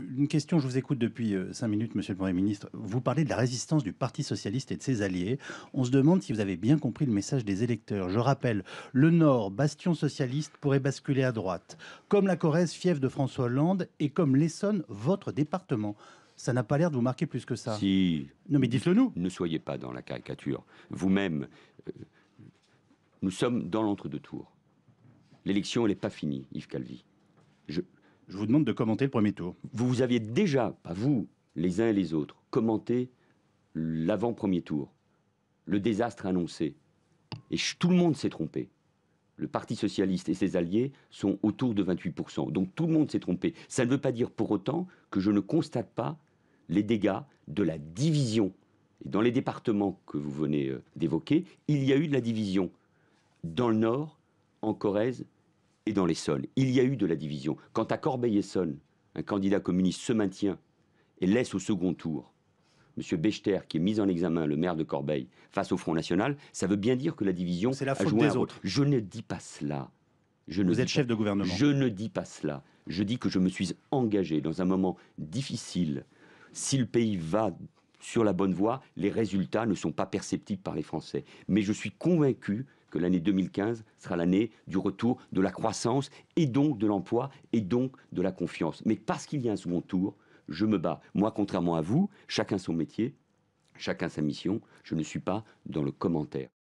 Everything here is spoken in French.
Une question, je vous écoute depuis 5 minutes, Monsieur le Premier ministre. Vous parlez de la résistance du Parti socialiste et de ses alliés. On se demande si vous avez bien compris le message des électeurs. Je rappelle, le Nord, bastion socialiste, pourrait basculer à droite. Comme la Corrèze, fief de François Hollande, et comme l'Essonne, votre département. Ça n'a pas l'air de vous marquer plus que ça. Si. Non mais dites-le nous. Ne soyez pas dans la caricature. Vous-même, nous sommes dans l'entre-deux-tours. L'élection, elle n'est pas finie, Yves Calvi. Je vous demande de commenter le premier tour. Vous aviez déjà, pas vous, les uns et les autres, commenté l'avant-premier tour, le désastre annoncé. Et tout le monde s'est trompé. Le Parti socialiste et ses alliés sont autour de 28%. Donc tout le monde s'est trompé. Ça ne veut pas dire pour autant que je ne constate pas les dégâts de la division. Et dans les départements que vous venez d'évoquer, il y a eu de la division. Dans le Nord, en Corrèze, et dans l'Essonne, il y a eu de la division. Quant à Corbeil-Essonne, un candidat communiste se maintient et laisse au second tour M. Bechter, qui est mis en examen, le maire de Corbeil, face au Front National, ça veut bien dire que la division a joué un rôle. Je ne dis pas cela. Vous êtes chef de gouvernement. Je ne dis pas cela. Je dis que je me suis engagé dans un moment difficile. Si le pays va sur la bonne voie, les résultats ne sont pas perceptibles par les Français. Mais je suis convaincu que l'année 2015 sera l'année du retour de la croissance et donc de l'emploi et donc de la confiance. Mais parce qu'il y a un second tour, je me bats. Moi, contrairement à vous, chacun son métier, chacun sa mission, je ne suis pas dans le commentaire.